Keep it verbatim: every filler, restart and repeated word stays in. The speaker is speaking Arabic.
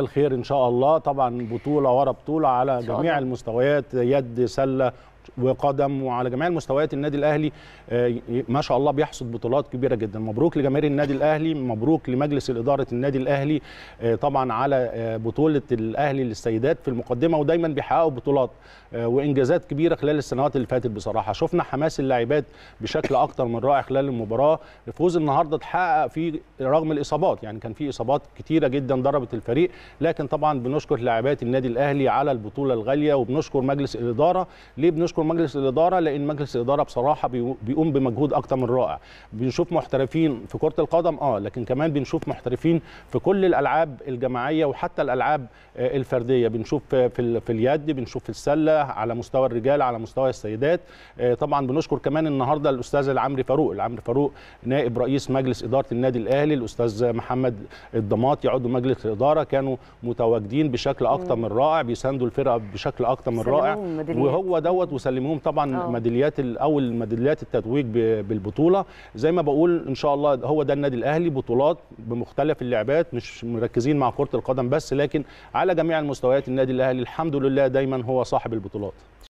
مساء الخير ان شاء الله. طبعا بطوله ورا بطوله على جميع المستويات، يد سله وقدم، وعلى جميع المستويات النادي الاهلي ما شاء الله بيحصد بطولات كبيره جدا. مبروك لجماهير النادي الاهلي، مبروك لمجلس الاداره النادي الاهلي طبعا على بطوله الاهلي للسيدات في المقدمه، ودايما بيحققوا بطولات وانجازات كبيره خلال السنوات اللي فاتت. بصراحه شفنا حماس اللاعبات بشكل اكتر من رائع خلال المباراه. فوز النهارده اتحقق في رغم الاصابات، يعني كان في اصابات كتيره جدا ضربت الفريق، لكن طبعا بنشكر لاعبات النادي الاهلي على البطوله الغاليه، وبنشكر مجلس الاداره. ليه بنشكر مجلس الاداره؟ لان مجلس الاداره بصراحه بيقوم بمجهود اكتر من رائع. بنشوف محترفين في كره القدم اه لكن كمان بنشوف محترفين في كل الالعاب الجماعيه وحتى الالعاب الفرديه. بنشوف في في اليد، بنشوف في السله، على مستوى الرجال، على مستوى السيدات. طبعا بنشكر كمان النهارده الاستاذ العمري فاروق العامري فاروق نائب رئيس مجلس اداره النادي الاهلي، الاستاذ محمد الضماطي عضو مجلس الاداره، كانوا متواجدين بشكل اكتر من رائع، بيساندوا الفرقه بشكل اكتر من رائع، وهو دوت سلموهم طبعا ميداليات الاول ميداليات التتويج بالبطوله. زي ما بقول ان شاء الله هو ده النادي الاهلي، بطولات بمختلف اللعبات، مش مركزين مع كره القدم بس، لكن على جميع المستويات النادي الاهلي الحمد لله دايما هو صاحب البطولات.